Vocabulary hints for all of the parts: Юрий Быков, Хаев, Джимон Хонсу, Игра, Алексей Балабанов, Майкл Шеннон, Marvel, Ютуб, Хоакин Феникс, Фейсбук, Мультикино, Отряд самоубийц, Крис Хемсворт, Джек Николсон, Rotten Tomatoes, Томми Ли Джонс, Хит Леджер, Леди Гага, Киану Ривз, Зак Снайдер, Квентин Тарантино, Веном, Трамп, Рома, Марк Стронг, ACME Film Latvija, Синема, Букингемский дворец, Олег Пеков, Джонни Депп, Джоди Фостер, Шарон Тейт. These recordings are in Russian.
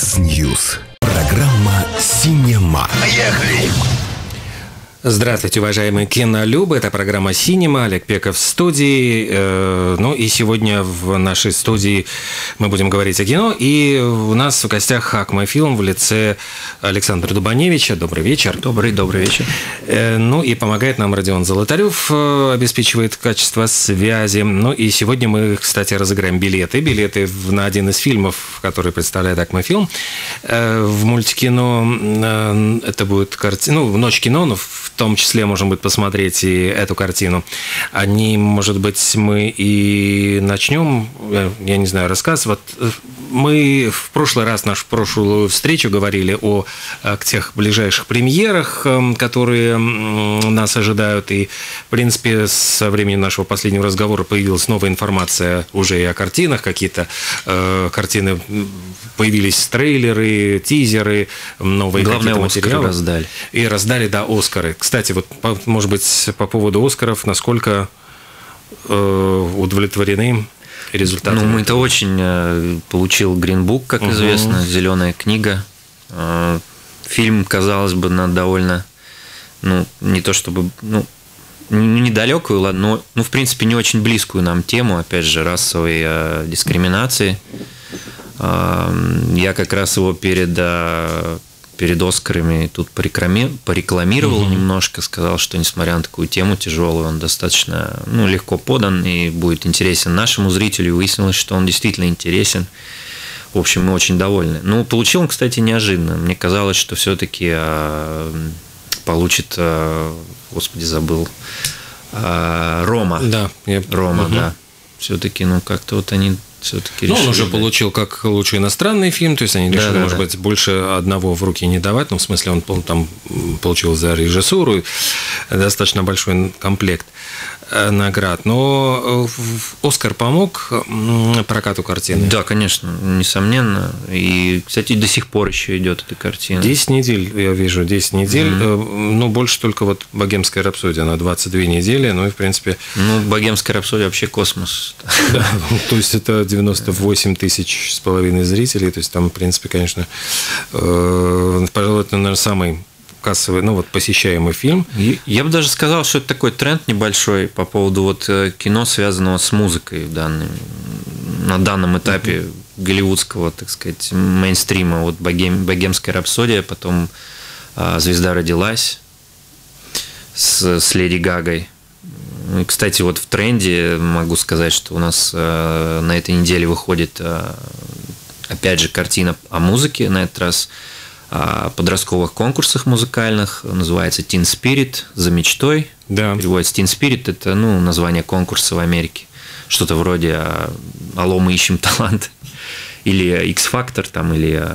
Яндекс Ньюс. Программа «Синема». Поехали! Здравствуйте, уважаемые кинолюбы. Это программа «Синема». Олег Пеков в студии. Ну и сегодня в нашей студии мы будем говорить о кино. И у нас в гостях ACME Film в лице Александра Дубаневича. Добрый вечер. Добрый вечер. Ну и помогает нам Родион Золотарев, обеспечивает качество связи. Ну и сегодня мы, кстати, разыграем билеты. Билеты на один из фильмов, который представляет ACME Film. В мультикино это будет картина, ну, «Ночь кино», но в том числе можно будет посмотреть и эту картину. О ней, может быть, мы и начнем, я не знаю, рассказ. Вот мы в прошлый раз, нашу прошлую встречу, говорили о тех ближайших премьерах, которые нас ожидают. И, в принципе, со времени нашего последнего разговора появилась новая информация уже и о картинах. Какие-то картины появились, трейлеры, тизеры, новые какие-то материалы. Раздали. И раздали, да, Оскары. Кстати, вот, может быть, по поводу Оскаров, насколько удовлетворены результатами? Ну, это очень получил Green Book, как известно, «Зеленая книга». Фильм, казалось бы, на довольно, ну, не то чтобы, ну, недалекую, ладно, но, ну, в принципе, не очень близкую нам тему, опять же, расовой дискриминации. Я как раз его перед «Оскарами» тут порекламировал немножко, сказал, что, несмотря на такую тему тяжелую, он достаточно, ну, легко подан и будет интересен нашему зрителю. Выяснилось, что он действительно интересен. В общем, мы очень довольны. Ну, получил он, кстати, неожиданно. Мне казалось, что все-таки получит, господи, забыл, «Рома». Да. «Рома», да. Все-таки, ну, как-то вот они... Ну, он уже получил как лучший иностранный фильм, то есть они решили, может быть, больше одного в руки не давать, но, в смысле, он там получил за режиссуру достаточно большой комплект наград. Но Оскар помог прокату картины? Да, конечно, несомненно. И, кстати, до сих пор еще идет эта картина. 10 недель, я вижу, 10 недель. Ну, больше только вот «Богемская рапсодия» на 22 недели, ну и, в принципе... Ну, «Богемская рапсодия» вообще космос. То есть, это 98,5 тысяч зрителей, то есть там, в принципе, конечно, пожалуй, это, наверное, самый кассовый, ну вот, посещаемый фильм. Я бы даже сказал, что это такой тренд небольшой по поводу вот кино, связанного с музыкой на данном этапе голливудского, так сказать, мейнстрима. Вот «Богемская рапсодия», потом «Звезда родилась» с Леди Гагой. Кстати, вот в тренде могу сказать, что у нас на этой неделе выходит, опять же, картина о музыке, на этот раз о подростковых конкурсах музыкальных, называется «Teen Spirit», «За мечтой». Да. Переводится «Teen Spirit», это, ну, название конкурса в Америке, что-то вроде «Алло, мы ищем талант», или «X-Factor», там, или,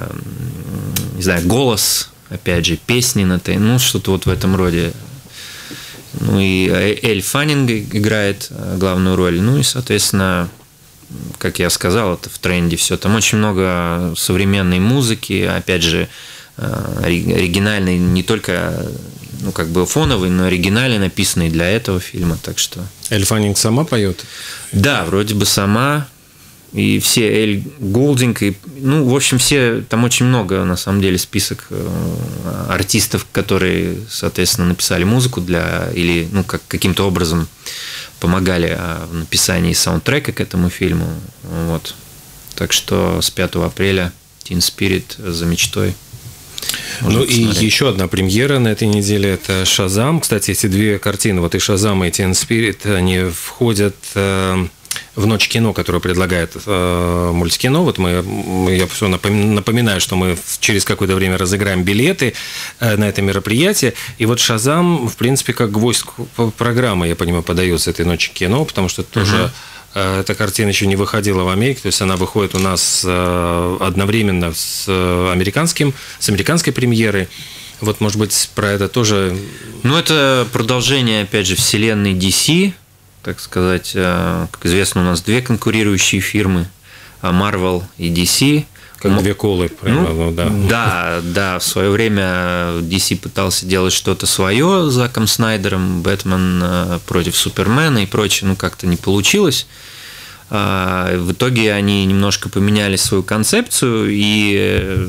не знаю, «Голос», опять же, песни на той, ну, что-то вот в этом роде. Ну и Эль-Фаннинг играет главную роль. Ну и, соответственно, как я сказал, это в тренде все. Там очень много современной музыки, опять же, оригинальной, не только, ну, как бы фоновой, но оригинально написанной для этого фильма. Так что... Эль-Фаннинг сама поет? Да, вроде бы сама. И все, Эль Голдинг, и, ну, в общем, все, там очень много, на самом деле, список артистов, которые, соответственно, написали музыку для, или, ну, как, каким-то образом помогали в написании саундтрека к этому фильму, вот. Так что с 5 апреля «Teen Spirit», «За мечтой». Можно посмотреть. И еще одна премьера на этой неделе – это «Шазам». Кстати, эти две картины, вот и «Шазам», и «Teen Spirit», они входят... в «Ночь кино», которую предлагает мультикино. Вот я все напоминаю, что мы через какое-то время разыграем билеты на это мероприятие. И вот «Шазам», в принципе, как гвоздь программы, я понимаю, подается этой «Ночи кино», потому что тоже эта картина еще не выходила в Америке. То есть она выходит у нас одновременно с американской премьерой. Вот, может быть, про это тоже... Ну, это продолжение, опять же, вселенной DC. Так сказать, как известно, у нас две конкурирующие фирмы, Marvel и DC. Как две колы, прямо, ну, да. Да, да, в свое время DC пытался делать что-то свое с Заком Снайдером, «Бэтмен против Супермена» и прочее, ну, как-то не получилось. В итоге они немножко поменяли свою концепцию, и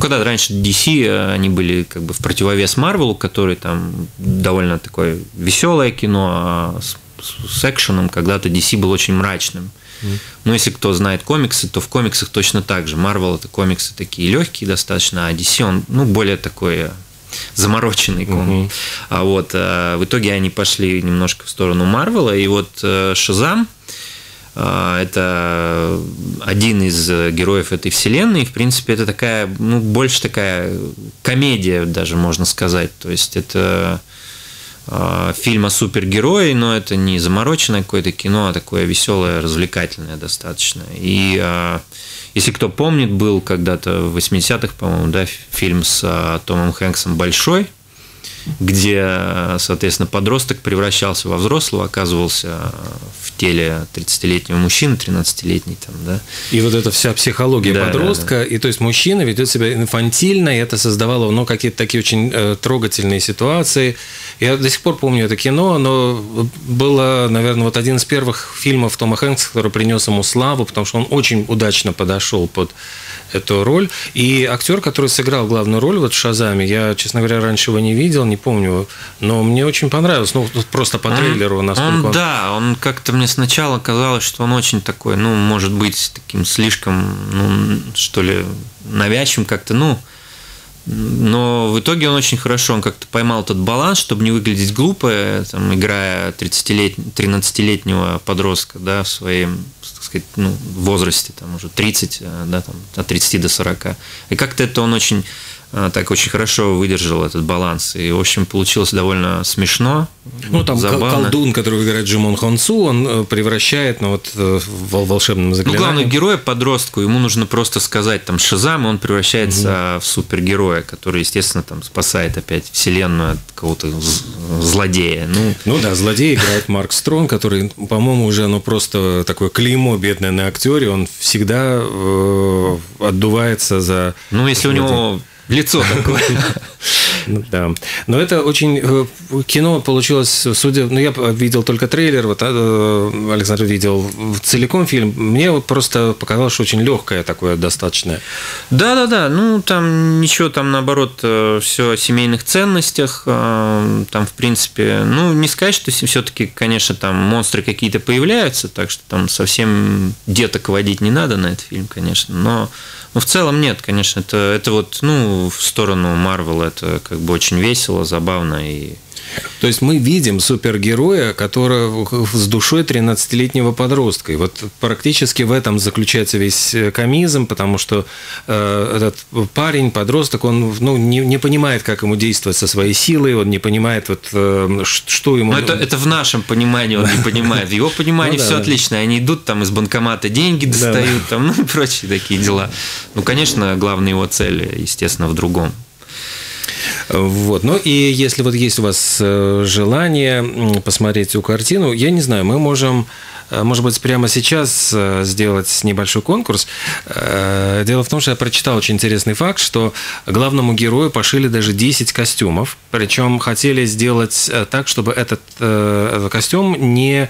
когда раньше DC они были как бы в противовес Marvel, который там довольно такое веселое кино, а с экшеном когда-то DC был очень мрачным. Если кто знает комиксы, то в комиксах точно так же. Marvel — это комиксы такие легкие достаточно, а DC он более такой замороченный комикс. В итоге они пошли немножко в сторону Марвела, и Шазам — это один из героев этой вселенной. В принципе, это такая, больше такая комедия, даже можно сказать. То есть это фильм о супергерое, но это не замороченное какое-то кино, а такое веселое, развлекательное достаточно. И если кто помнит, был когда-то в 80-х, по-моему, фильм с Томом Хэнксом «Большой», где, соответственно, подросток превращался во взрослого, оказывался в теле 30-летнего мужчины, 13-летний там, да. И эта вся психология подростка, и то есть мужчина ведет себя инфантильно, и это создавало, какие-то такие очень трогательные ситуации. Я до сих пор помню это кино, оно было, наверное, один из первых фильмов Тома Хэнкса, который принес ему славу, потому что он очень удачно подошел под эту роль. И актер, который сыграл главную роль в «Шазаме», я, честно говоря, раньше его не видел, не помню, но мне очень понравилось. Просто по трейлеру, насколько он... Да, он как-то мне сначала казалось, что он очень такой, может быть, таким слишком, что ли, навязчивым как-то, но в итоге он очень хорошо, он как-то поймал этот баланс, чтобы не выглядеть глупо, там, играя 13-летнего подростка, да, в своем, так сказать, возрасте, там, уже 30, да, там, от 30 до 40. И как-то это он очень хорошо выдержал этот баланс. И, в общем, получилось довольно смешно. Там забавно. Колдун, который играет Джимон Хонсу, он превращает в волшебном заклинании. Главное, героя подростку, ему нужно просто сказать там «Шазам», и он превращается в супергероя, который, естественно, там спасает опять вселенную от какого-то злодея. Злодей играет Марк Стронг, который, по-моему, уже просто такое клеймо бедное на актере, он всегда отдувается за... если у него... лицо такое. Да. Но это очень... Кино получилось, судя... Я видел только трейлер, Александр видел целиком фильм. Мне просто показалось, что очень легкое такое достаточно. Да-да-да. Там ничего, там наоборот, все о семейных ценностях. Там, в принципе... не сказать, что все-таки, конечно, там монстры какие-то появляются, так что там совсем деток водить не надо на этот фильм, конечно. Но в целом нет, конечно. Это в сторону Marvel это как бы очень весело, забавно. То есть мы видим супергероя, который с душой 13-летнего подростка. И практически в этом заключается весь комизм, потому что этот парень, подросток, он не понимает, как ему действовать со своей силой, он не понимает, что ему... Это в нашем понимании он не понимает. В его понимании все отлично. Они идут, там из банкомата деньги достают, и прочие такие дела. Конечно, главная его цель, естественно, в другом. И если есть у вас желание посмотреть эту картину, я не знаю, мы можем, может быть, прямо сейчас сделать небольшой конкурс. Дело в том, что я прочитал очень интересный факт, что главному герою пошили даже 10 костюмов, причем хотели сделать так, чтобы этот костюм не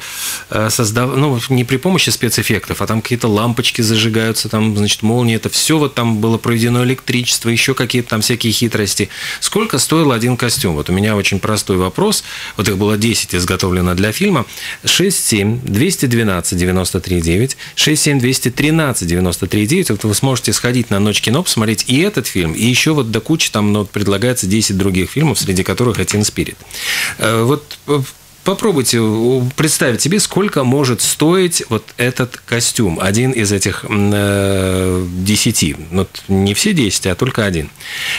создавал, не при помощи спецэффектов, а там какие-то лампочки зажигаются, там, значит, молнии, это все, там было проведено электричество, еще какие-то там всякие хитрости. Сколько стоил один костюм? У меня очень простой вопрос. Их было 10 изготовлено для фильма. 67-212-93-9, 67-213-93-9. Вы сможете сходить на «Ночь кино», посмотреть и этот фильм, и еще до кучи там предлагается 10 других фильмов, среди которых «Teen Spirit». Попробуйте представить себе, сколько может стоить этот костюм. Один из этих 10. Не все 10, а только один.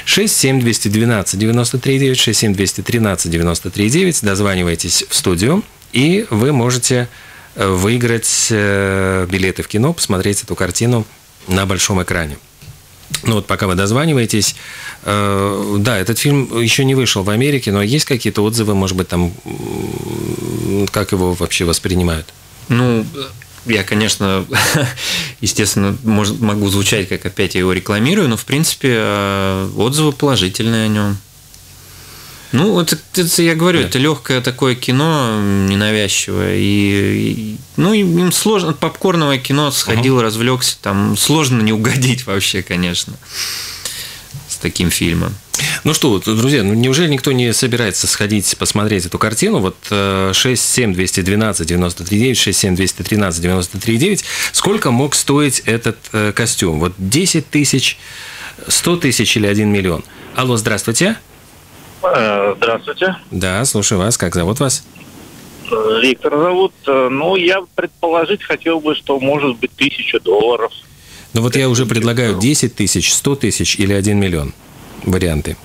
67-212-93-9, 67-213-93-9. Дозванивайтесь в студию, и вы можете выиграть билеты в кино, посмотреть эту картину на большом экране. Пока вы дозваниваетесь, да, этот фильм еще не вышел в Америке, но есть какие-то отзывы, может быть, там, как его вообще воспринимают? Я, конечно, естественно, могу звучать, как опять я его рекламирую, но, в принципе, отзывы положительные о нем. Ну, вот это я говорю, да. Это легкое такое кино, ненавязчивое. И, ну, им сложно, от попкорновое кино сходил, развлекся, там сложно не угодить вообще, конечно, с таким фильмом. Ну что, друзья, ну неужели никто не собирается сходить посмотреть эту картину? Вот 6-7-212-93-9, 6-7-213-93-9. Сколько мог стоить этот костюм? Вот 10 тысяч, 100 тысяч или 1 миллион? Алло, здравствуйте. Здравствуйте. Да, слушаю вас. Как зовут вас? Виктор зовут. Ну, я предположить хотел бы, что может быть $1000. Ну, вот я уже предлагаю 10 тысяч, 100 тысяч или 1 миллион. Варианты.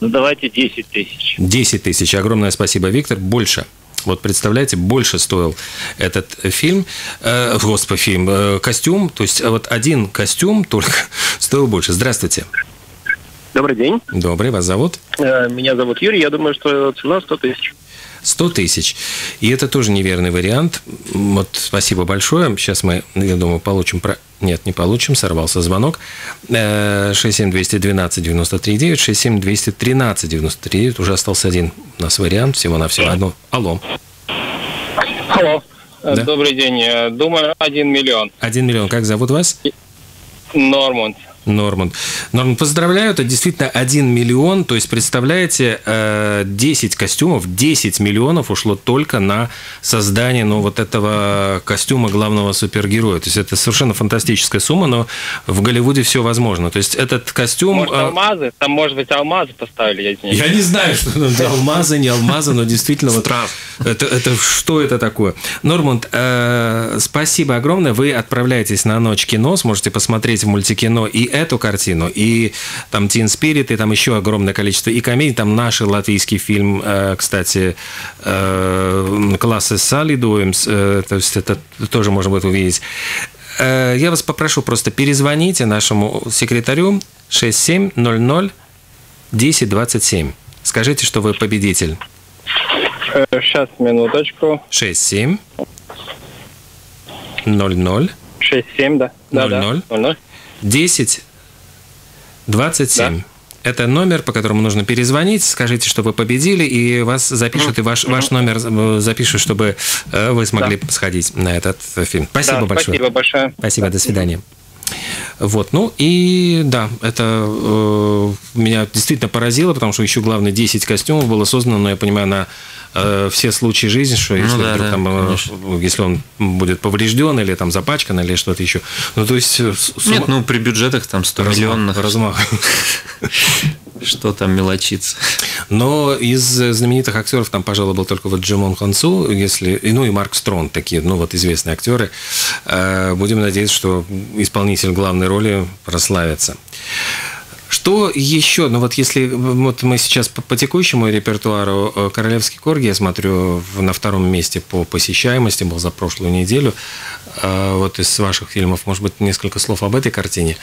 Ну давайте 10 тысяч. 10 тысяч. Огромное спасибо, Виктор. Больше. Вот представляете, больше стоил этот фильм, костюм. То есть вот один костюм только стоил больше. Здравствуйте. Добрый день. Добрый. Вас зовут? Меня зовут Юрий. Я думаю, что цена 100 тысяч. 100 тысяч. И это тоже неверный вариант. Вот, спасибо большое. Сейчас мы, я думаю, получим... Нет, не получим. Сорвался звонок. 67212-93-9, 67213-93-9. Уже остался один у нас вариант. Всего-навсего одно. Алло. Алло. Да? Добрый день. Думаю, 1 миллион. 1 миллион. Как зовут вас? Норманд. Норманд. Норманд, поздравляю, это действительно 1 миллион, то есть, представляете, 10 костюмов, 10 миллионов ушло только на создание, ну, вот этого костюма главного супергероя, то есть, это совершенно фантастическая сумма, но в Голливуде все возможно, то есть, этот костюм... Может, алмазы? Там, может быть, алмазы поставили, я извиняюсь. Я не знаю, что там алмазы, не алмазы, но действительно, вот это что это такое? Норманд, спасибо огромное, вы отправляетесь на ночь кино, сможете посмотреть в мультикино и эту картину, и там Teen Spirit, и там еще огромное количество и комедий, там наш латвийский фильм, кстати, классы Солидуемс, то есть это тоже можно будет увидеть. Я вас попрошу, просто перезвоните нашему секретарю 6700-1027. Скажите, что вы победитель. Сейчас, минуточку. 6700. 67, да. 00. 10-27. Да. Это номер, по которому нужно перезвонить. Скажите, что вы победили, и вас запишут, и ваш номер запишут, чтобы вы смогли сходить на этот фильм. Спасибо, да, большое. Спасибо большое. Спасибо, до свидания. Вот, ну и да, это меня действительно поразило, потому что еще, главное, 10 костюмов было создано, но я понимаю, на все случаи жизни, что если, ну, да, вдруг, да, там, если он будет поврежден или там запачкан или что-то еще. Ну, то есть... Нет, ну, при бюджетах там 100 миллионных размах. Что там мелочиться. Но из знаменитых актеров там, пожалуй, был только вот Джимон Хансу, если, ну и Марк Стронг, такие, ну вот известные актеры. Будем надеяться, что исполнитель главной роли прославится. Что еще? Ну вот если вот мы сейчас по текущему репертуару, «Королевский корги», я смотрю, на втором месте по посещаемости был за прошлую неделю. Вот из ваших фильмов, может быть, несколько слов об этой картине?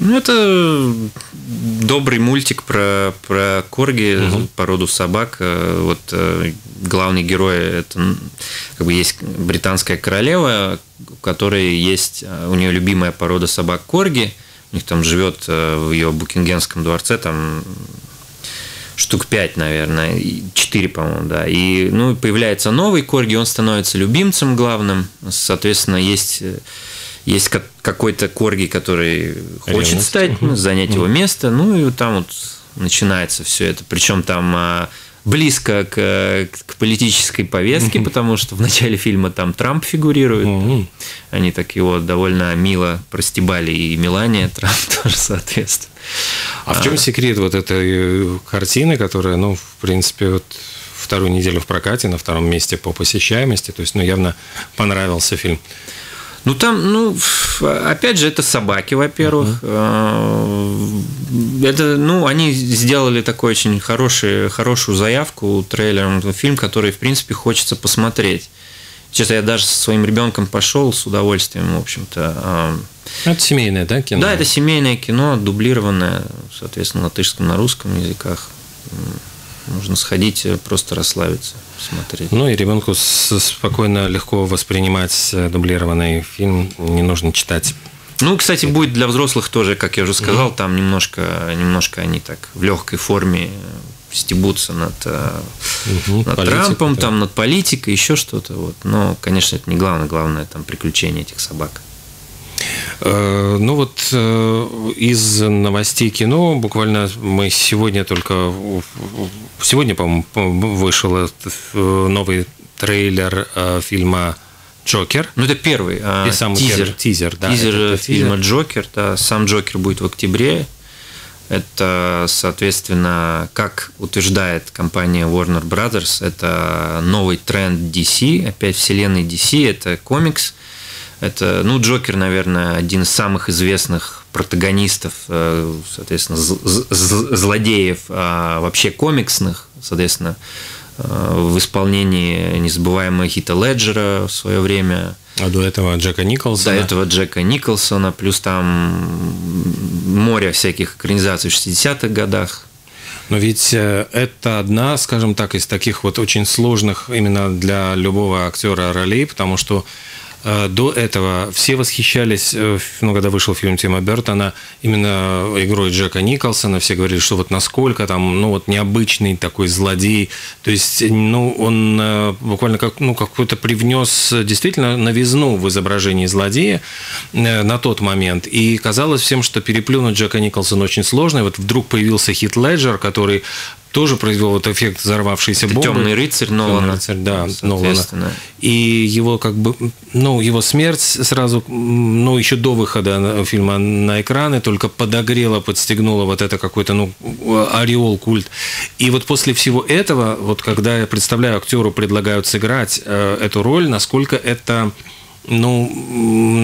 Ну, это добрый мультик про корги, породу собак. Вот главный герой, это как бы есть британская королева, у которой есть, у нее любимая порода собак корги. У них там живет в ее Букингемском дворце там штук 5, наверное, 4, по-моему, да. И, ну, появляется новый корги, он становится любимцем главным. Соответственно, есть какой-то корги, который хочет стать, занять его место. Ну, и там вот начинается все это. Причем там близко к политической повестке, потому что в начале фильма там Трамп фигурирует. Они так его довольно мило простебали, и Мелания Трамп тоже, соответственно. А в чем секрет вот этой картины, которая, ну, в принципе, вот вторую неделю в прокате, на втором месте по посещаемости, то есть, ну, явно понравился фильм? Ну, там, ну, опять же, это собаки, во-первых. Это, ну, они сделали такую очень хорошую заявку трейлером. Фильм, который, в принципе, хочется посмотреть. Честно, я даже со своим ребенком пошел с удовольствием, в общем-то. Это семейное, да, кино? Да, это семейное кино, дублированное, соответственно, на латышском, на русском языках. Нужно сходить, просто расслабиться, смотреть. Ну, и ребенку спокойно, легко воспринимать дублированный фильм, не нужно читать. Ну, кстати, будет для взрослых тоже, как я уже сказал, там немножко они так в легкой форме стебутся над Трампом, там, над политикой, еще что-то. Вот. Но, конечно, это не главное. Главное там приключение этих собак. Ну вот из новостей кино буквально мы сегодня только... Сегодня, по-моему, вышел новый трейлер фильма «Джокер». Ну, это первый. И самый тизер, да. Тизер фильма «Джокер». Да, сам «Джокер» будет в октябре. Это, соответственно, как утверждает компания Warner Brothers, это новый тренд DC, опять вселенной DC, это комикс. Это, ну, Джокер, наверное, один из самых известных протагонистов, соответственно, злодеев вообще комиксных, соответственно, в исполнении незабываемого Хита Леджера в свое время. А до этого Джека Николсона. До этого Джека Николсона, плюс там море всяких экранизаций в 60-х годах. Но ведь это одна, скажем так, из таких вот очень сложных именно для любого актера ролей, потому что до этого все восхищались, ну, когда вышел фильм Тима Бертона, именно игрой Джека Николсона, все говорили, что вот насколько там, ну, вот необычный такой злодей, то есть, ну, он буквально как, ну, какой-то привнес действительно новизну в изображении злодея на тот момент, и казалось всем, что переплюнуть Джека Николсона очень сложно, и вот вдруг появился Хит Леджер, который тоже произвел вот эффект взорвавшейся бомбы. «Темный рыцарь» Нолана. «Темный рыцарь», да, Нолана. И его как бы, ну, его смерть сразу, ну, еще до выхода фильма на экраны только подогрела, подстегнула вот это какой-то, ну, ореол, культ. И вот после всего этого, вот когда я представляю, актеру предлагают сыграть эту роль, насколько это... Ну,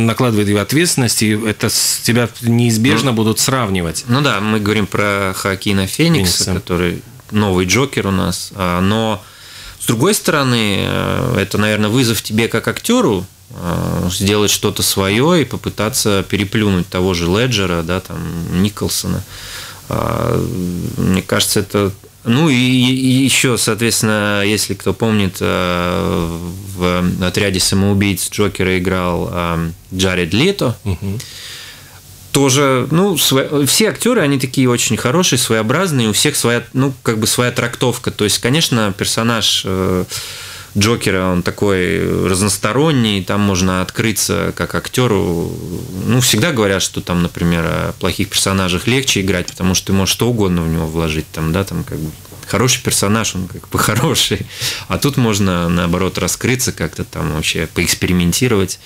накладывает его ответственность, и это с тебя неизбежно будут сравнивать. Ну да, мы говорим про Хоакина Феникса, который новый Джокер у нас. Но, с другой стороны, это, наверное, вызов тебе как актеру сделать что-то свое и попытаться переплюнуть того же Леджера, да, там, Николсона. Мне кажется, это... Ну и еще, соответственно, если кто помнит, в «Отряде самоубийц» Джокера играл Джаред Лето. Угу. Тоже, ну, все актеры, они такие очень хорошие, своеобразные, у всех своя, ну, как бы своя трактовка. То есть, конечно, персонаж Джокера, он такой разносторонний, там можно открыться как актеру. Ну, всегда говорят, что там, например, о плохих персонажах легче играть, потому что ты можешь что угодно в него вложить, там, да, там как бы хороший персонаж, он как бы хороший. А тут можно, наоборот, раскрыться как-то там вообще, поэкспериментировать.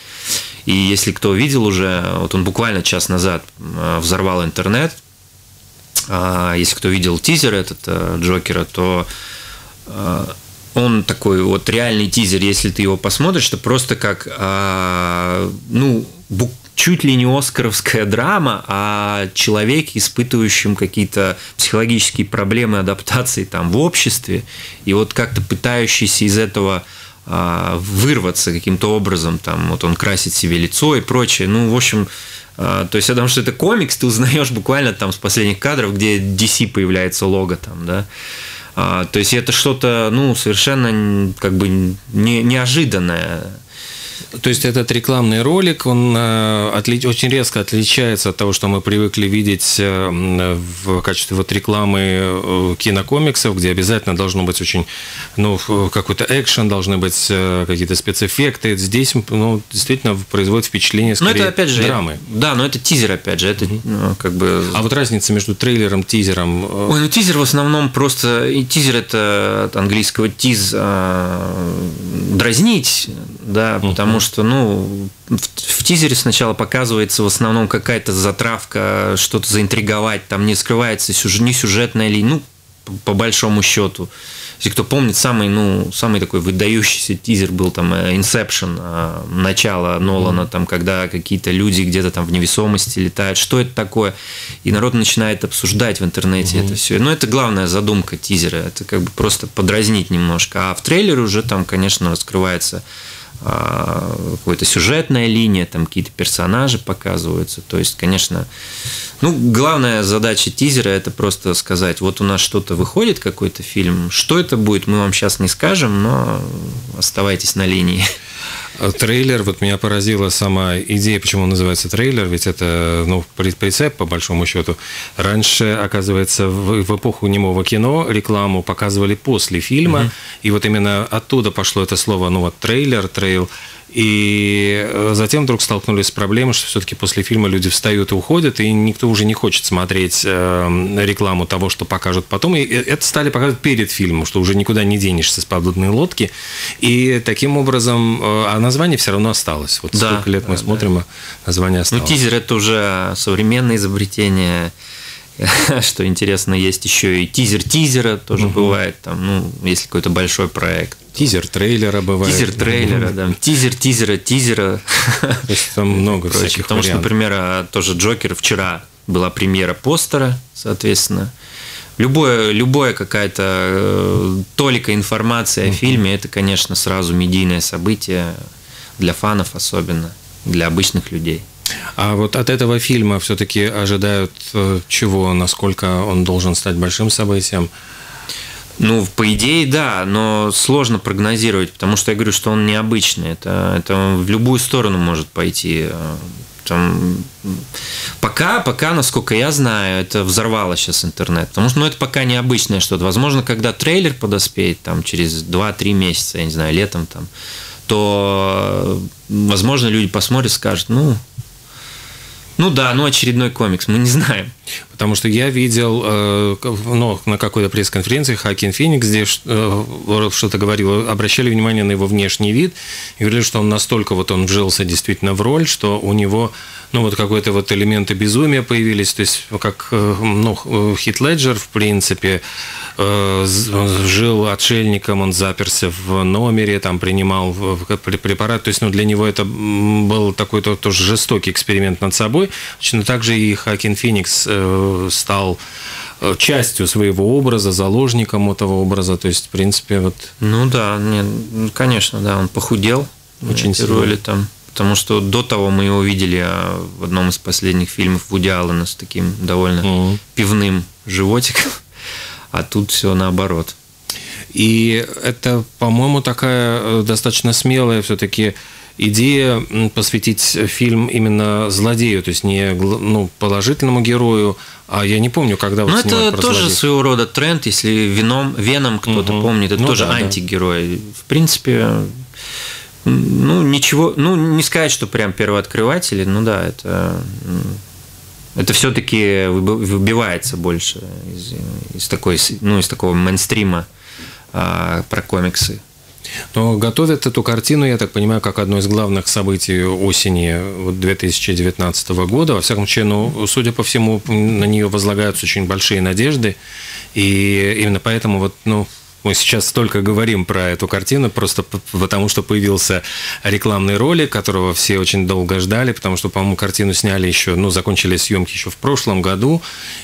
И если кто видел уже, вот он буквально час назад взорвал интернет, если кто видел тизер этот Джокера, то... Он такой вот реальный тизер, если ты его посмотришь, это просто как, ну, чуть ли не оскаровская драма о человеке, испытывающем какие-то психологические проблемы адаптации там в обществе, и вот как-то пытающийся из этого вырваться каким-то образом, там, вот он красит себе лицо и прочее, ну, в общем... То есть, потому что это комикс, ты узнаешь буквально там с последних кадров, где DC появляется лого там, да. То есть, это что-то, ну, совершенно как бы неожиданное. То есть, этот рекламный ролик, он очень резко отличается от того, что мы привыкли видеть в качестве вот рекламы кинокомиксов, где обязательно должно быть очень, ну, какой-то экшен, должны быть какие-то спецэффекты. Здесь, ну, действительно производит впечатление, скорее, но это, опять же, драмы. Да, но это тизер, опять же. Это, ну, как бы... А вот разница между трейлером и тизером? Ой, ну, тизер в основном просто... И тизер – это от английского «тиз», дразнить, да, потому что, ну, в тизере сначала показывается в основном какая-то затравка, что-то заинтриговать, там не скрывается ни сюжетная линия, ну, по большому счету. Если кто помнит, самый такой выдающийся тизер был там Inception, начало Нолана, там, когда какие-то люди где-то там в невесомости летают, что это такое, и народ начинает обсуждать в интернете это все. Но это главная задумка тизера, это как бы просто подразнить немножко. А в трейлере уже там, конечно, раскрывается какая-то сюжетная линия, там какие-то персонажи показываются. То есть, конечно, ну, главная задача тизера – это просто сказать, вот у нас что-то выходит, какой-то фильм, что это будет, мы вам сейчас не скажем, но оставайтесь на линии. Трейлер, вот меня поразила сама идея, почему он называется трейлер, ведь это, ну, прицеп, по большому счету. Раньше, оказывается, в эпоху немого кино рекламу показывали после фильма, и вот именно оттуда пошло это слово, ну, вот трейлер, трейл. И затем вдруг столкнулись с проблемой, что все-таки после фильма люди встают и уходят, и никто уже не хочет смотреть рекламу того, что покажут потом. И это стали показывать перед фильмом, что уже никуда не денешься с подводной лодки. И таким образом, а название все равно осталось. Вот да, сколько лет мы смотрим, а название осталось. Ну, тизер – это уже современное изобретение. Что интересно, есть еще и тизер тизера, тоже бывает, там, ну, если какой-то большой проект. Тизер трейлера бывает. Тизер трейлера, да. Тизер тизера тизера. То есть там много всяких. Потому что, например, тоже Джокер, вчера была премьера постера, соответственно. Любая какая-то толика информации о фильме, это, конечно, сразу медийное событие для фанов особенно, для обычных людей. А вот от этого фильма все-таки ожидают чего? Насколько он должен стать большим событием? Ну, по идее, да, но сложно прогнозировать, потому что я говорю, что он необычный. Это в любую сторону может пойти. Там, пока, насколько я знаю, это взорвало сейчас интернет. Потому что, ну, это пока необычное что-то. Возможно, когда трейлер подоспеет, там, через 2-3 месяца, я не знаю, летом, там, то, возможно, люди посмотрят и скажут, ну да, ну очередной комикс, мы не знаем. Потому что я видел на какой-то пресс-конференции Хоакин Феникс, где что-то говорил, обращали внимание на его внешний вид и говорили, что он настолько вот он вжился действительно в роль, что у него какой-то вот элементы безумия появились, то есть как Хит Леджер, в принципе, жил отшельником, он заперся в номере, там принимал препарат, то есть для него это был такой тоже жестокий эксперимент над собой. Точно так же и Хоакин Феникс стал частью своего образа, заложником этого образа, то есть, в принципе, вот... Ну да, нет, конечно, да, он похудел. Очень сильно. Там, потому что до того мы его видели в одном из последних фильмов Вуди Аллена с таким довольно пивным животиком, а тут все наоборот. И это, по-моему, такая достаточно смелая все-таки... идея посвятить фильм именно злодею, то есть не положительному герою, а я не помню, когда вы снимали про злодея. Ну, это тоже своего рода тренд, если Веном кто-то помнит, это тоже антигерой. В принципе, ничего, не сказать, что прям первооткрыватели, это все-таки выбивается больше из такого мейнстрима про комиксы. Но готовят эту картину, я так понимаю, как одно из главных событий осени 2019 года. Во всяком случае, судя по всему, на нее возлагаются очень большие надежды. И именно поэтому мы сейчас только говорим про эту картину, просто потому что появился рекламный ролик, которого все очень долго ждали, потому что, по-моему, картину сняли еще, закончили съемки еще в прошлом году,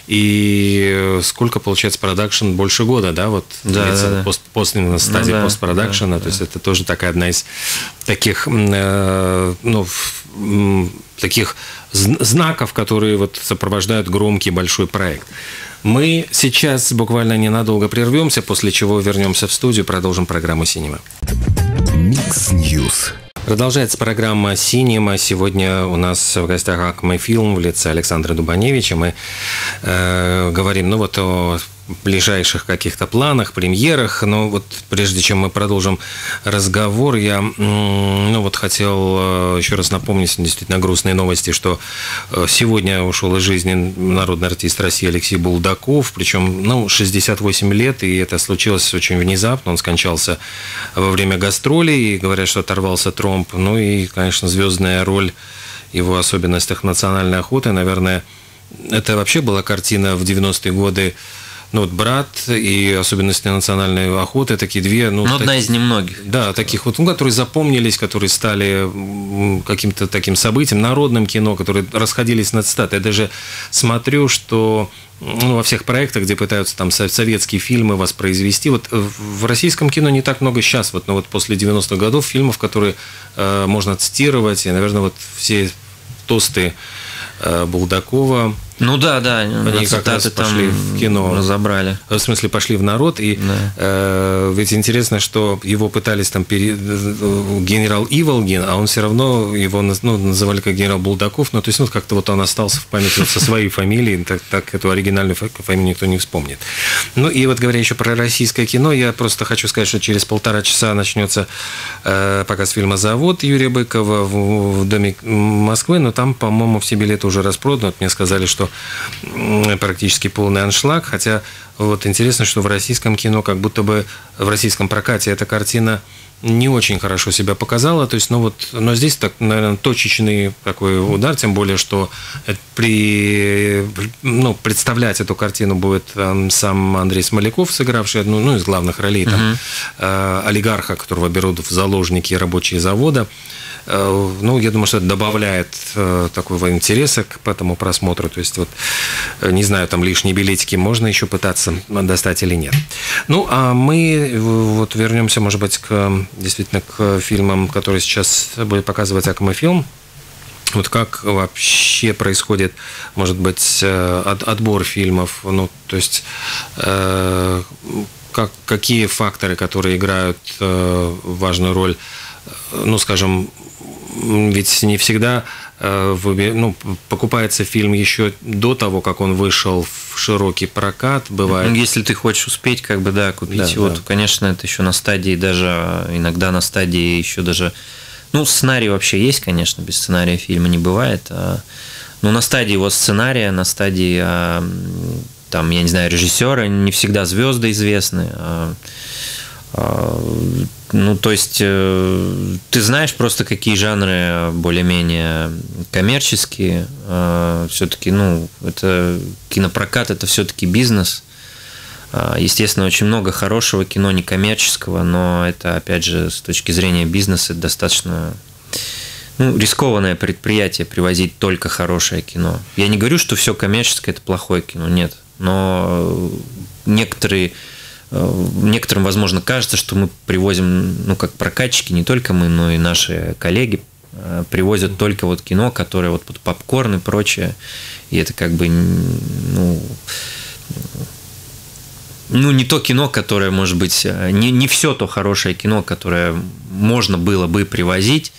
и сколько, получается, продакшн? Больше года, да? Вот на стадии постпродакшена, то есть это тоже такая одна из таких, таких знаков, которые сопровождают громкий большой проект. Мы сейчас буквально ненадолго прервемся, после чего вернемся в студию, продолжим программу «Синема». Микс Ньюс. Продолжается программа «Синема». Сегодня у нас в гостях ACME Film в лице Александра Дубаневича. Мы говорим, о ближайших каких-то планах, премьерах. Но прежде чем мы продолжим разговор, я хотел еще раз напомнить действительно грустные новости, что сегодня ушел из жизни народный артист России Алексей Булдаков, причем 68 лет, и это случилось очень внезапно. Он скончался во время гастролей, и говорят, что оторвался тромб. И, конечно, звездная роль его особенностях национальной охоты, наверное, это вообще была картина в 90-е годы. «Брат» и «Особенности национальной охоты» – такие две… одна из немногих. Да, таких которые запомнились, которые стали каким-то таким событием, народным кино, которые расходились на цитаты. Я даже смотрю, что во всех проектах, где пытаются там советские фильмы воспроизвести, в российском кино не так много сейчас, после 90-х годов фильмов, которые можно цитировать, и, наверное, все тосты Булдакова… Ну да, да, они как раз пошли в кино, разобрали. В смысле, пошли в народ, и да. Ведь интересно, что его пытались там генерал Иволгин, а он все равно его называли как генерал Булдаков, ну то есть ну как-то вот он остался в памяти вот со своей фамилией, так эту оригинальную фамилию никто не вспомнит. Ну и вот говоря еще про российское кино, я просто хочу сказать, что через 1,5 часа начнется показ фильма «Завод» Юрия Быкова в Доме Москвы, но там, по-моему, все билеты уже распроданы, мне сказали, что практически полный аншлаг, хотя вот интересно, что в российском кино, как будто бы в российском прокате эта картина не очень хорошо себя показала, то есть, но здесь, так, наверное, точечный такой удар, тем более, что представлять эту картину будет сам Андрей Смоляков, сыгравший одну из главных ролей там, олигарха, которого берут в заложники рабочие завода. Ну, я думаю, что это добавляет такого интереса к этому просмотру. То есть, вот, не знаю, там лишние билетики можно еще пытаться достать или нет. Ну, а мы вот вернемся, может быть, к фильмам, которые сейчас будет показывать ACME Film. Вот как вообще происходит, может быть, отбор фильмов? Ну, то есть... Какие факторы, которые играют важную роль, ну, скажем, ведь не всегда покупается фильм еще до того, как он вышел в широкий прокат, бывает. Ну, если ты хочешь успеть, как бы, да, купить его, то, конечно, это еще на стадии даже, иногда на стадии еще даже, ну, сценарий вообще есть, конечно, без сценария фильма не бывает, но на стадии его сценария, на стадии... Там, я не знаю, режиссеры, не всегда звезды известны. Ну, то есть, ты знаешь просто, какие жанры более-менее коммерческие. Все-таки, ну, это кинопрокат, это все-таки бизнес. Естественно, очень много хорошего кино, некоммерческого, но это, опять же, с точки зрения бизнеса, достаточно... Ну, рискованное предприятие привозить только хорошее кино. Я не говорю, что все коммерческое – это плохое кино, нет. Но некоторым, возможно, кажется, что мы привозим, ну, как прокатчики, не только мы, но и наши коллеги привозят только вот кино, которое вот под попкорн и прочее. И это как бы, ну, не то кино, которое, может быть, не все то хорошее кино, которое можно было бы привозить.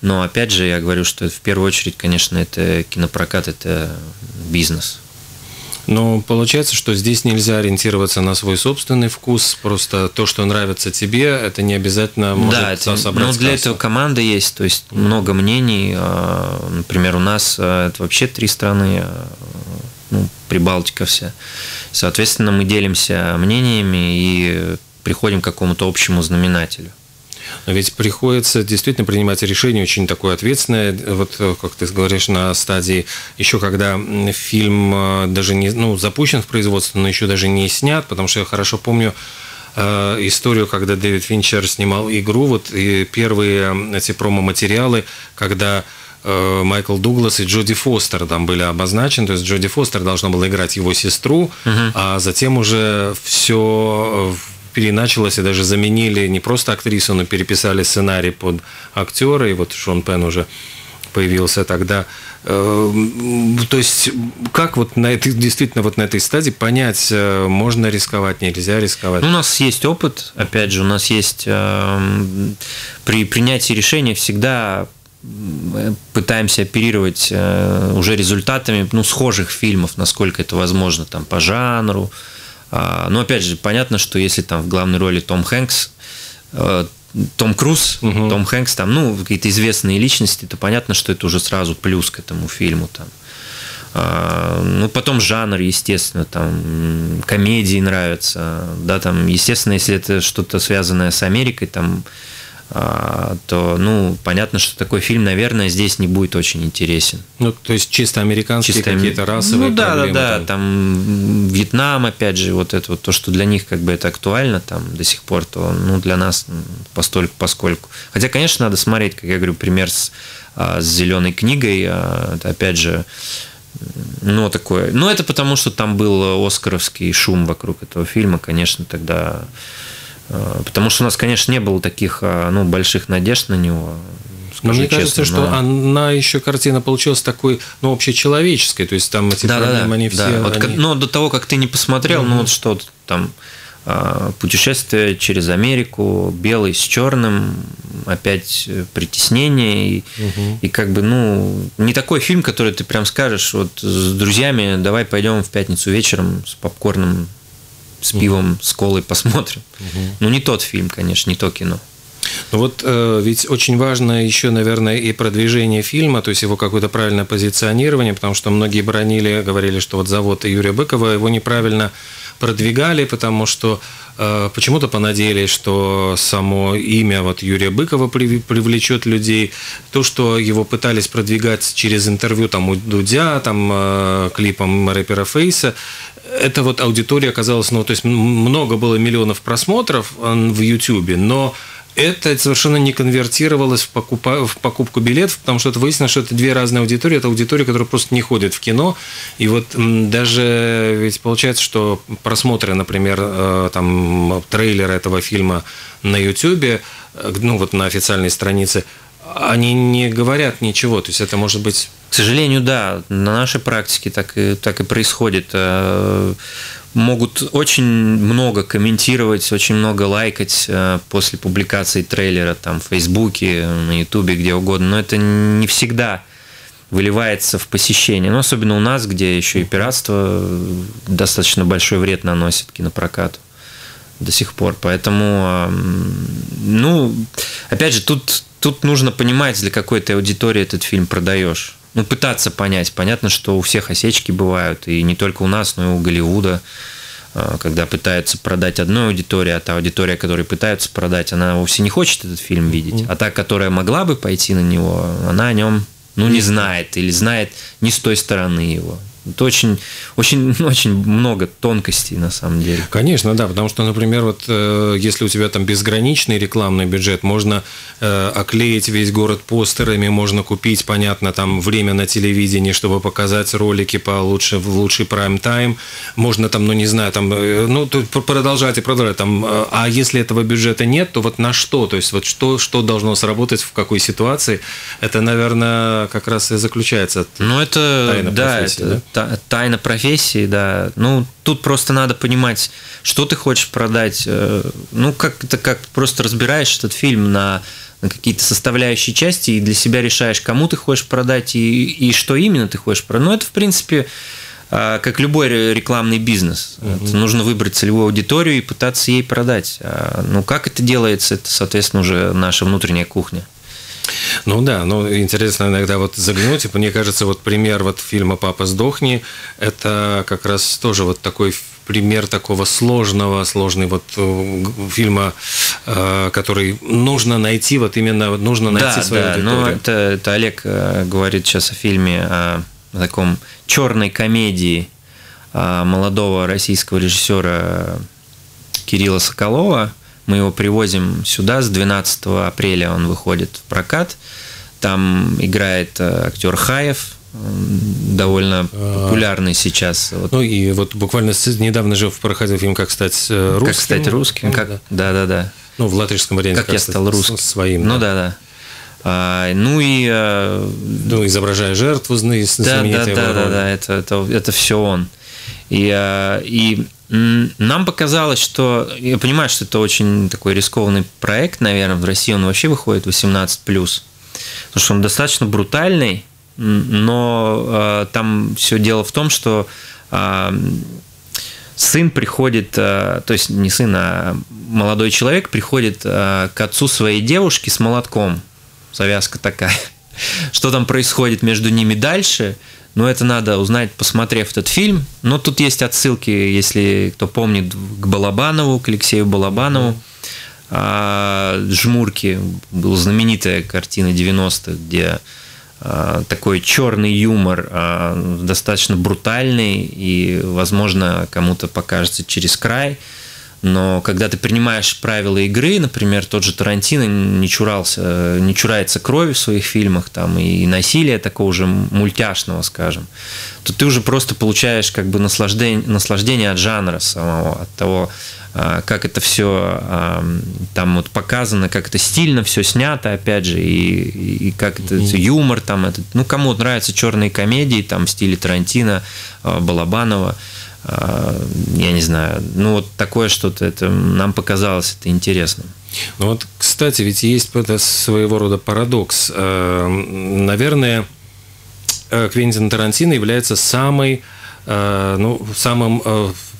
Но, опять же, я говорю, что в первую очередь, конечно, это кинопрокат, это бизнес. Но получается, что здесь нельзя ориентироваться на свой собственный вкус, просто то, что нравится тебе, это не обязательно может собрать. Но для этого команда есть, то есть много мнений. Например, у нас это вообще 3 страны, Прибалтика вся. Соответственно, мы делимся мнениями и приходим к какому-то общему знаменателю. Но ведь приходится действительно принимать решение очень такое ответственное, вот как ты говоришь, на стадии, еще когда фильм даже не запущен в производство, но еще даже не снят, потому что я хорошо помню историю, когда Дэвид Финчер снимал «Игру», вот и первые эти промо-материалы, когда... Майкл Дуглас и Джоди Фостер там были обозначены, то есть Джоди Фостер должна была играть его сестру, а затем уже все... переначалось, и даже заменили не просто актрису, но переписали сценарий под актера, и вот Шон Пен уже появился тогда. То есть, как вот на этой, действительно вот на этой стадии понять, можно рисковать, нельзя рисковать? У нас есть опыт, опять же, у нас есть при принятии решения всегда пытаемся оперировать уже результатами схожих фильмов, насколько это возможно, там, по жанру. Но опять же, понятно, что если там в главной роли Том Хэнкс, Том Круз, Том Хэнкс, там, какие-то известные личности, то понятно, что это уже сразу плюс к этому фильму. Там. Потом жанр, естественно, там, комедии нравятся. Да, там, естественно, если это что-то связанное с Америкой, там, то, понятно, что такой фильм, наверное, здесь не будет очень интересен. Ну, то есть, чисто американские какие-то расовые проблемы. Там Вьетнам, опять же, вот это вот, то, что для них как бы это актуально там до сих пор, то, для нас поскольку. Хотя, конечно, надо смотреть, как я говорю, пример с «Зеленой книгой», это, опять же, такое. Но это потому, что там был оскаровский шум вокруг этого фильма, конечно, тогда... Потому что у нас, конечно, не было таких больших надежд на него. скажу честно. Мне кажется, что она еще картина получилась такой, ну, общечеловеческой, то есть там эти проблемы, они все... Вот, они... Ну, до того, как ты не посмотрел, ну, вот что там... Путешествие через Америку, белый с черным, опять притеснение. И, и как бы, ну, не такой фильм, который ты прям скажешь, вот с друзьями, давай пойдем в пятницу вечером с попкорном, с пивом, с колой посмотрим. Ну, не тот фильм, конечно, не то кино. Ну вот ведь очень важно еще, наверное, и продвижение фильма, то есть его какое-то правильное позиционирование, потому что многие бронили, говорили, что вот «Завод» и Юрия Быкова его неправильно продвигали, потому что почему-то понадеялись, что само имя вот Юрия Быкова привлечет людей. То, что его пытались продвигать через интервью там, у Дудя, там, клипом рэпера Фейса, это вот аудитория оказалась, ну, то есть много было миллионов просмотров в Ютубе, но это совершенно не конвертировалось в покупку билетов, потому что это выяснилось, что это две разные аудитории. Это аудитория, которая просто не ходит в кино. И вот даже ведь получается, что просмотры, например, там, трейлера этого фильма на Ютубе, ну вот на официальной странице, они не говорят ничего. То есть это может быть... К сожалению, да. На нашей практике так и происходит. Могут очень много комментировать, очень много лайкать после публикации трейлера там, в Фейсбуке, на Ютубе, где угодно. Но это не всегда выливается в посещение. Но особенно у нас, где еще и пиратство достаточно большой вред наносит кинопрокату до сих пор. Поэтому, ну, опять же, тут нужно понимать, для какой ты аудитории этот фильм продаешь. Ну, пытаться понять. Понятно, что у всех осечки бывают, и не только у нас, но и у Голливуда, когда пытаются продать одной аудитории, а та аудитория, которой пытаются продать, она вовсе не хочет этот фильм видеть, а та, которая могла бы пойти на него, она о нем, ну, не знает, или знает не с той стороны его. Это очень, очень, очень много тонкостей, на самом деле. Конечно, да, потому что, например, вот если у тебя там безграничный рекламный бюджет, можно оклеить весь город постерами, можно купить, понятно, там время на телевидении, чтобы показать ролики в лучший прайм-тайм, можно там, ну, не знаю, там, ну, продолжать и продолжать. Там, а если этого бюджета нет, то вот на что? То есть вот что должно сработать, в какой ситуации? Это, наверное, как раз и заключается. Ну, это тайна профессии, да? Тайна профессии, да. Ну, тут просто надо понимать, что ты хочешь продать. Ну, как просто разбираешь этот фильм на какие-то составляющие части и для себя решаешь, кому ты хочешь продать и что именно ты хочешь продать. Ну, это, в принципе, как любой рекламный бизнес. Это нужно выбрать целевую аудиторию и пытаться ей продать. Ну, как это делается, это, соответственно, уже наша внутренняя кухня. Ну да, ну интересно иногда вот заглянуть, и мне кажется, вот пример вот фильма «Папа, сдохни» – это как раз тоже вот такой пример такого сложного вот фильма, который нужно найти, вот именно нужно найти свою аудиторию. Да, ну это Олег говорит сейчас о фильме, о таком черной комедии молодого российского режиссера Кирилла Соколова. Мы его привозим сюда, с 12 апреля он выходит в прокат. Там играет актер Хаев, довольно популярный сейчас. Ну и вот буквально недавно же проходил фильм «Как стать русским». «Как стать русским», да-да-да. Ну, в латышском варианте «Как я стал русским». Своим, ну да-да. Ну и... Ну, изображая жертву, знаменитая. Да-да-да, это все он. И нам показалось, что... Я понимаю, что это очень такой рискованный проект, наверное, в России он вообще выходит 18+, потому что он достаточно брутальный, но там все дело в том, что сын приходит, то есть не сын, а молодой человек приходит к отцу своей девушки с молотком, завязка такая. Что там происходит между ними дальше... Но это надо узнать, посмотрев этот фильм. Но тут есть отсылки, если кто помнит, к Балабанову, к Алексею Балабанову. «Жмурки» была знаменитая картина 90-х, где такой черный юмор, достаточно брутальный и, возможно, кому-то покажется через край. Но когда ты принимаешь правила игры, например, тот же Тарантино не чурается крови в своих фильмах, там, и насилия такого же мультяшного, скажем, то ты уже просто получаешь как бы наслаждение от жанра самого, от того, как это все там вот показано, как это стильно все снято, опять же, и как это юмор там этот. Ну, кому нравятся черные комедии, там в стиле Тарантино, Балабанова. Я не знаю, ну вот такое что-то, это нам показалось это интересным. Ну вот, кстати, ведь есть своего рода парадокс. Наверное, Квентин Тарантино является самым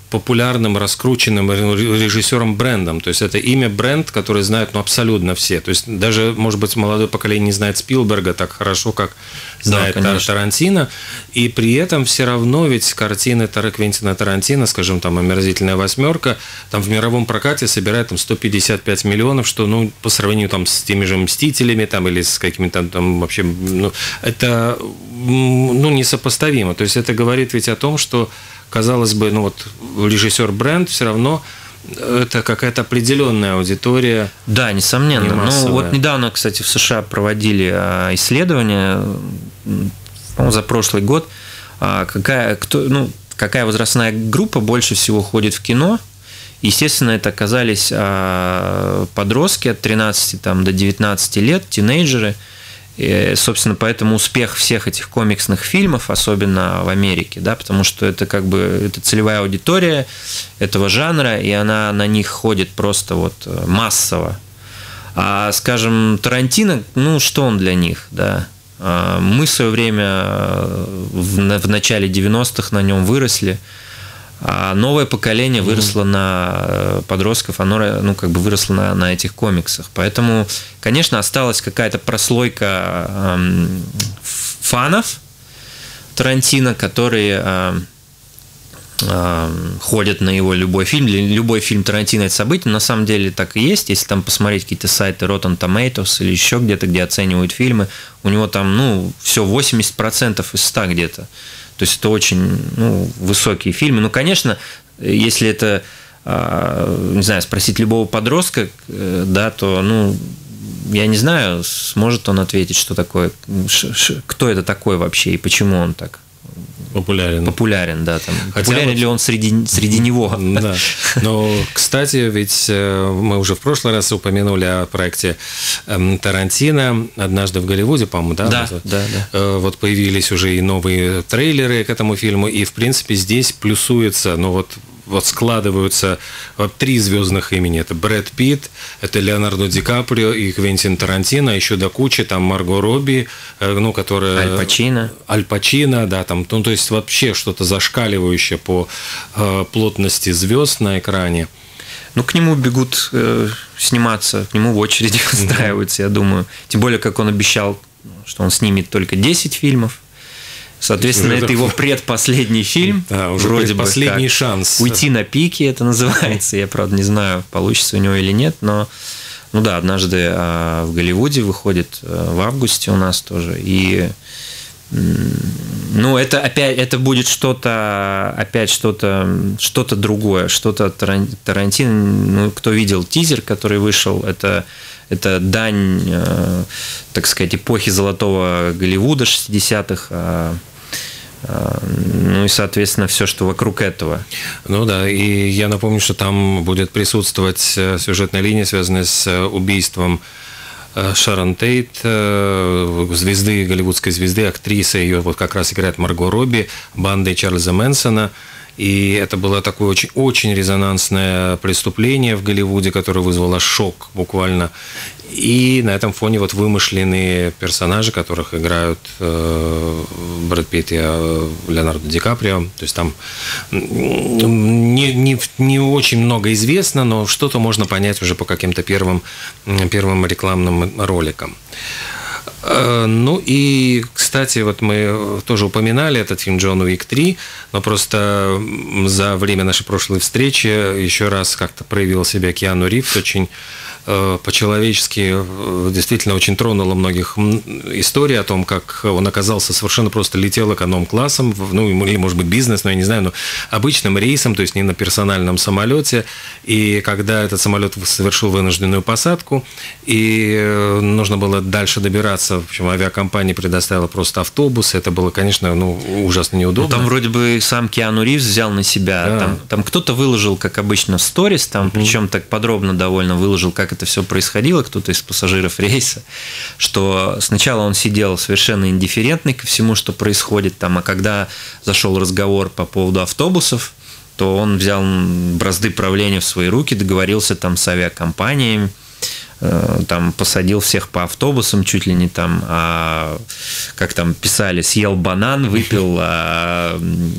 популярным, раскрученным режиссером брендом. То есть это имя, бренд, который знают абсолютно все. То есть даже, может быть, молодое поколение не знает Спилберга так хорошо, как знает Тарантино. И при этом все равно ведь картины Квентина Тарантино, скажем, там «Омерзительная восьмерка», там в мировом прокате собирает там 155 миллионов, что, ну, по сравнению там с теми же «Мстителями», там, или с какими-то там вообще, ну, это, ну, несопоставимо. То есть это говорит ведь о том, что, казалось бы, ну вот режиссер бренд, все равно это какая-то определенная аудитория. Да, несомненно. Ну вот недавно, кстати, в США проводили исследование, ну, за прошлый год, какая возрастная группа больше всего ходит в кино. Естественно, это оказались подростки от 13 там, до 19 лет, тинейджеры. И, собственно, поэтому успех всех этих комиксных фильмов, особенно в Америке, да, потому что это как бы это целевая аудитория этого жанра, и она на них ходит просто вот массово. А, скажем, Тарантино, ну, что он для них, да? Мы в свое время в начале 90-х на нем выросли, а новое поколение выросло на подростков, оно, ну, как бы выросло на этих комиксах. Поэтому, конечно, осталась какая-то прослойка фанов Тарантино, которые ходят на его любой фильм. Любой фильм Тарантино – это событие. На самом деле так и есть. Если там посмотреть какие-то сайты Rotten Tomatoes или еще где-то, где оценивают фильмы, у него там, ну, все 80% из 100 где-то. То есть это очень, ну, высокие фильмы. Ну, конечно, если это, не знаю, спросить любого подростка, да, то, ну, я не знаю, сможет он ответить, что такое, кто это такой вообще и почему он так популярен, да, там. Популярен вот... ли он среди него? Да. Но, кстати, ведь мы уже в прошлый раз упомянули о проекте Тарантино «Однажды в Голливуде», по-моему, да? Да. Вот появились уже и новые трейлеры к этому фильму, и, в принципе, здесь плюсуется, ну, вот складываются вот три звездных имени. Это Брэд Питт, это Леонардо Ди Каприо и Квентин Тарантино, еще до кучи там Марго Робби, ну, которая... Аль Пачино, да, там, ну, то есть вообще что-то зашкаливающее по плотности звезд на экране. Ну, к нему бегут сниматься, к нему в очереди выстраиваются, я думаю. Тем более, как он обещал, что он снимет только 10 фильмов. Соответственно, это его предпоследний фильм. Да, уже вроде бы последний шанс. «Уйти на пике» это называется. Я, правда, не знаю, получится у него или нет, но, ну да, «Однажды в Голливуде» выходит в августе у нас тоже. И, ну, это опять, это будет что-то другое, что-то Тарантино. Ну, кто видел тизер, который вышел, это дань, так сказать, эпохи золотого Голливуда 60-х. Ну и, соответственно, все, что вокруг этого. Ну да, и я напомню, что там будет присутствовать сюжетная линия, связанная с убийством Шарон Тейт, звезды, голливудской звезды, актрисы, ее вот как раз играет Марго Робби, банды Чарльза Мэнсона. И это было такое очень, очень резонансное преступление в Голливуде, которое вызвало шок буквально. И на этом фоне вот вымышленные персонажи, которых играют Брэд Питт и Леонардо Ди Каприо. То есть там не очень много известно, но что-то можно понять уже по каким-то первым рекламным роликам. Ну и, кстати, вот мы тоже упоминали этот фильм «Джон Уик 3», но просто за время нашей прошлой встречи еще раз как-то проявил себя Киану Ривз, очень по-человечески, действительно очень тронула многих история о том, как он оказался совершенно просто летел эконом-классом, ну или, может быть, бизнес, но я не знаю, но обычным рейсом, то есть не на персональном самолете, и когда этот самолет совершил вынужденную посадку, и нужно было дальше добираться. В общем, авиакомпания предоставила просто автобус. Это было, конечно, ну, ужасно неудобно. Ну, там вроде бы сам Киану Ривз взял на себя. Да. Там кто-то выложил, как обычно, в сторис, там, причем так подробно довольно выложил, как это все происходило, кто-то из пассажиров рейса, что сначала он сидел совершенно индифферентный ко всему, что происходит там, а когда зашел разговор по поводу автобусов, то он взял бразды правления в свои руки, договорился там с авиакомпаниями, там посадил всех по автобусам, чуть ли не там, как там писали, съел банан, выпил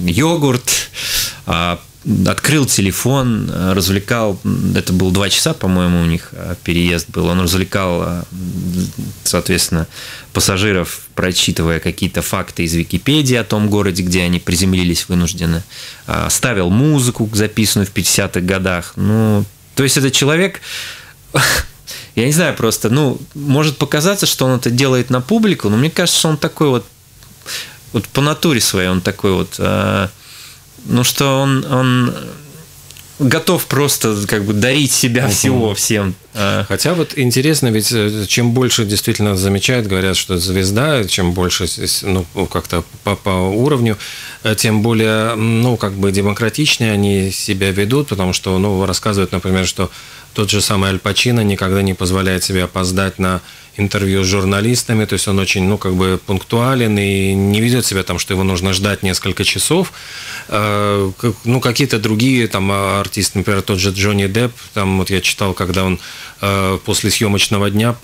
йогурт, открыл телефон, развлекал, это было 2 часа, по-моему, у них переезд был, он развлекал, соответственно, пассажиров, прочитывая какие-то факты из Википедии о том городе, где они приземлились вынужденно, ставил музыку, записанную в 50-х годах, ну, то есть этот человек... Я не знаю, просто, ну, может показаться, что он это делает на публику, но мне кажется, что он такой вот по натуре своей, он такой вот, ну, что он готов просто как бы дарить себя всего всем. Хотя вот интересно, ведь чем больше действительно замечают, говорят, что звезда, чем больше, ну, как-то по уровню, тем более, ну, как бы демократичнее они себя ведут, потому что, ну, рассказывают, например, что тот же самый Аль Пачино никогда не позволяет себе опоздать на интервью с журналистами, то есть он очень, ну, как бы пунктуален и не ведет себя там, что его нужно ждать несколько часов. Ну, какие-то другие там артисты, например, тот же Джонни Депп, там вот я читал, когда он после съемочного дня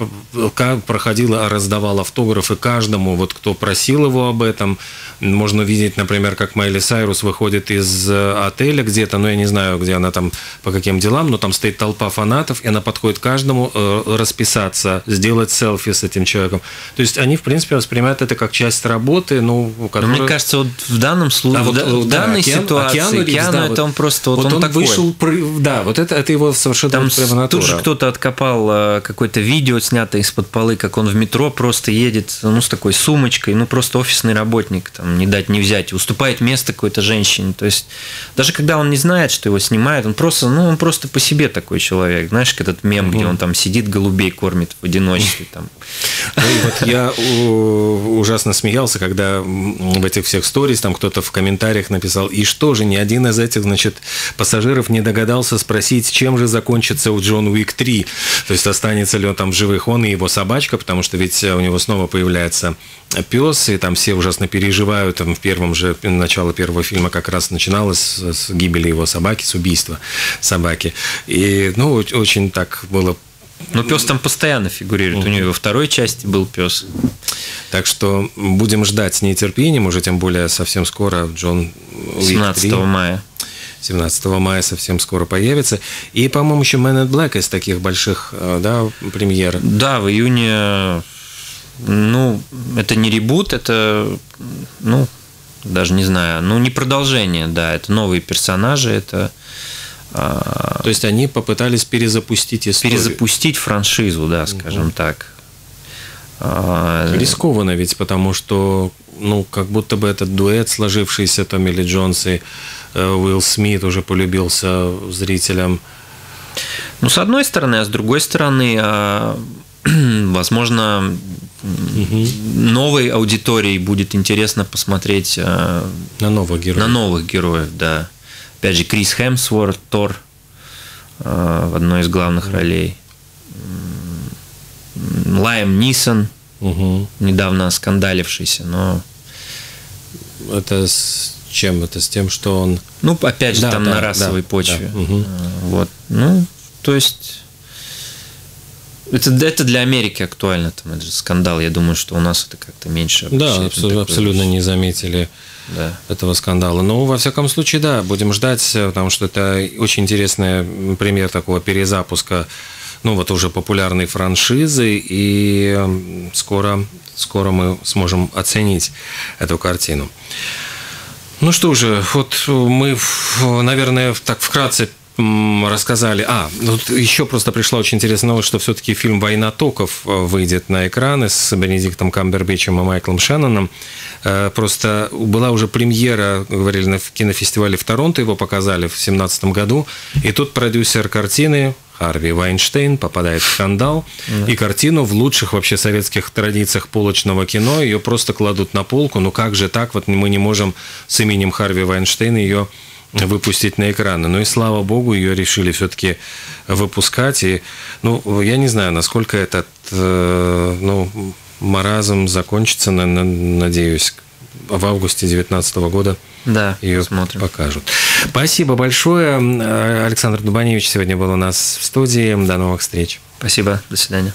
проходил, раздавал автографы каждому, вот кто просил его об этом. Можно видеть, например, как Майли Сайрус выходит из отеля где-то, ну, я не знаю, где она там, по каким делам, но там стоит толпа фанатов, и она подходит к каждому расписаться, сделать селфи с этим человеком. То есть они, в принципе, воспринимают это как часть работы. Ну, которая... Мне кажется, вот в данном случае, в данной ситуации, Киану, это он просто вот он такой. Вышел, да, вот это его совершенно натура. Тут же кто-то откопал какое-то видео, снятое из-под полы, как он в метро просто едет, ну, с такой сумочкой, ну, просто офисный работник, там, не дать, не взять, уступает место какой-то женщине. То есть даже когда он не знает, что его снимают, он просто по себе такой человек. Знаешь, этот мем, где он там сидит, голубей кормит в одиночестве. Там. Ну, и вот я ужасно смеялся, когда в этих всех сторис там кто-то в комментариях написал, и что же, ни один из этих, значит, пассажиров не догадался спросить, чем же закончится у Джон Уик 3. То есть останется ли он там в живых, он и его собачка, потому что ведь у него снова появляется пес, и там все ужасно переживают. Там в первом же, начало первого фильма как раз начиналось с гибели его собаки, с убийства собаки. И, ну, очень так было. Но пес там постоянно фигурирует. У него во второй части был пес. Так что будем ждать с нетерпением, уже тем более совсем скоро Джон Уик 3. 17 мая совсем скоро появится. И, по-моему, еще Man in Black из таких больших, да, премьер. Да, в июне. Ну, это не ребут, это, ну, даже не знаю, ну, не продолжение, да, это новые персонажи, это... То есть они попытались перезапустить историю. Перезапустить франшизу, да, скажем так. Рискованно ведь, потому что, ну, как будто бы этот дуэт, сложившийся Томми Ли Джонс и Уилл Смит, уже полюбился зрителям. Ну, с одной стороны, а с другой стороны... Возможно, новой аудитории будет интересно посмотреть на новых героев. Да. Опять же, Крис Хемсворт, Тор, в одной из главных ролей. Лайам Нисон, недавно скандалившийся, но... Это с чем? Это с тем, что он... Ну, опять же, да, там, да, на расовой, да, почве. Да. Вот. Ну, то есть... Это для Америки актуально, там, это же скандал. Я думаю, что у нас это как-то меньше. Да, абсолютно не заметили, да, этого скандала. Но, во всяком случае, да, будем ждать, потому что это очень интересный пример такого перезапуска ну, вот уже популярной франшизы, и скоро мы сможем оценить эту картину. Ну что же, вот мы, наверное, так вкратце рассказали. Вот еще просто пришла очень интересная новость, что все-таки фильм «Война токов» выйдет на экраны с Бенедиктом Камбербэтчем и Майклом Шенноном. Просто была уже премьера, говорили, на кинофестивале в Торонто, его показали в 2017 году, и тут продюсер картины Харви Вайнштейн попадает в скандал, и картину в лучших вообще советских традициях полочного кино ее просто кладут на полку. Ну как же так, вот мы не можем с именем Харви Вайнштейна ее выпустить на экраны. Ну и слава богу, ее решили все-таки выпускать. И, ну, я не знаю, насколько этот маразм закончится, надеюсь, в августе 2019 года. Да, ее смотрим. Покажут. Спасибо большое. Александр Дубаневич сегодня был у нас в студии. До новых встреч. Спасибо. До свидания.